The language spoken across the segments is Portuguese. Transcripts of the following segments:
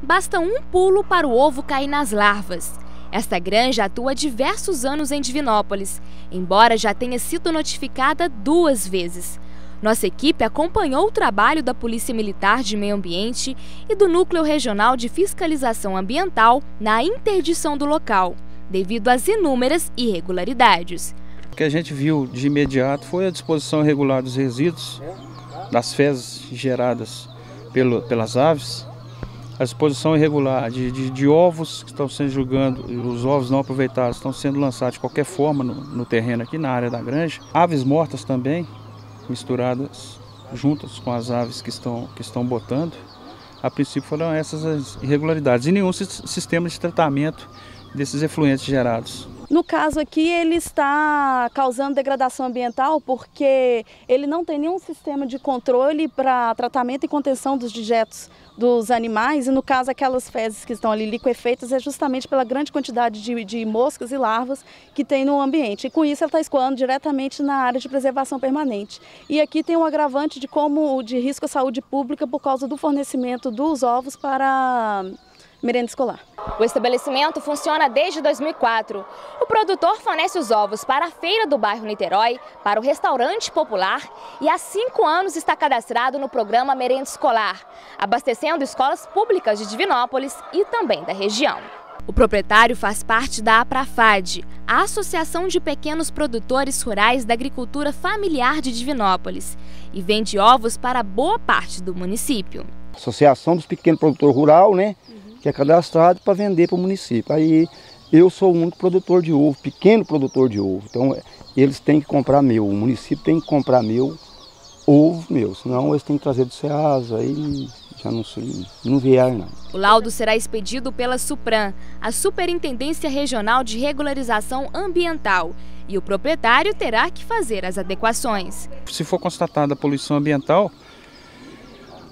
Basta um pulo para o ovo cair nas larvas. Esta granja atua há diversos anos em Divinópolis, embora já tenha sido notificada 2 vezes. Nossa equipe acompanhou o trabalho da Polícia Militar de Meio Ambiente e do Núcleo Regional de Fiscalização Ambiental na interdição do local, devido às inúmeras irregularidades. O que a gente viu de imediato foi a disposição irregular dos resíduos, das fezes geradas pelas aves, a disposição irregular de ovos que estão sendo julgando, os ovos não aproveitados estão sendo lançados de qualquer forma no terreno aqui na área da granja. Aves mortas também, misturadas juntas com as aves que estão botando. A princípio foram essas as irregularidades e nenhum sistema de tratamento desses efluentes gerados. No caso aqui, ele está causando degradação ambiental porque ele não tem nenhum sistema de controle para tratamento e contenção dos dejetos dos animais. E no caso, aquelas fezes que estão ali liquefeitas é justamente pela grande quantidade de moscas e larvas que tem no ambiente. E com isso, ela está escoando diretamente na área de preservação permanente. E aqui tem um agravante de risco à saúde pública por causa do fornecimento dos ovos para merenda escolar. O estabelecimento funciona desde 2004. O produtor fornece os ovos para a feira do bairro Niterói, para o Restaurante Popular e há 5 anos está cadastrado no programa Merenda Escolar, abastecendo escolas públicas de Divinópolis e também da região. O proprietário faz parte da APRAFAD, a Associação de Pequenos Produtores Rurais da Agricultura Familiar de Divinópolis, e vende ovos para boa parte do município. Associação dos Pequenos Produtores Rurais, né? Que é cadastrado para vender para o município. Aí eu sou o único produtor de ovo, pequeno produtor de ovo. Então eles têm que comprar meu, o município tem que comprar meu, ovo meu. Senão eles têm que trazer do CEASA, aí já não vieram não. O laudo será expedido pela Supram, a Superintendência Regional de Regularização Ambiental. E o proprietário terá que fazer as adequações. Se for constatada a poluição ambiental,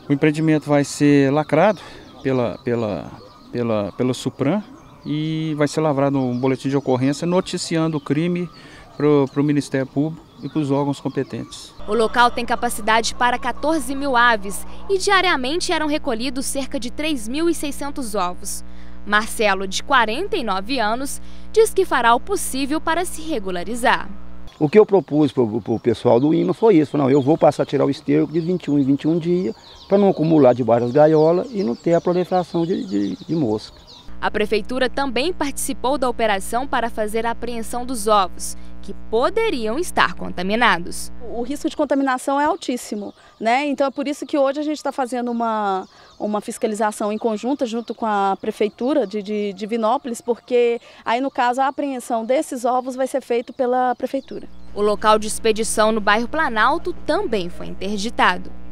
o empreendimento vai ser lacrado pela Supram e vai ser lavrado um boletim de ocorrência noticiando o crime para o Ministério Público e para os órgãos competentes. O local tem capacidade para 14.000 aves e diariamente eram recolhidos cerca de 3.600 ovos. Marcelo, de 49 anos, diz que fará o possível para se regularizar. O que eu propus para o pessoal do IMA foi isso, não, eu vou passar a tirar o esterco de 21 em 21 dias para não acumular debaixo das gaiolas e não ter a proliferação de mosca. A prefeitura também participou da operação para fazer a apreensão dos ovos, que poderiam estar contaminados. O risco de contaminação é altíssimo, né? Então é por isso que hoje a gente está fazendo uma fiscalização em conjunta junto com a prefeitura de Divinópolis, porque aí no caso a apreensão desses ovos vai ser feita pela prefeitura. O local de expedição no bairro Planalto também foi interditado.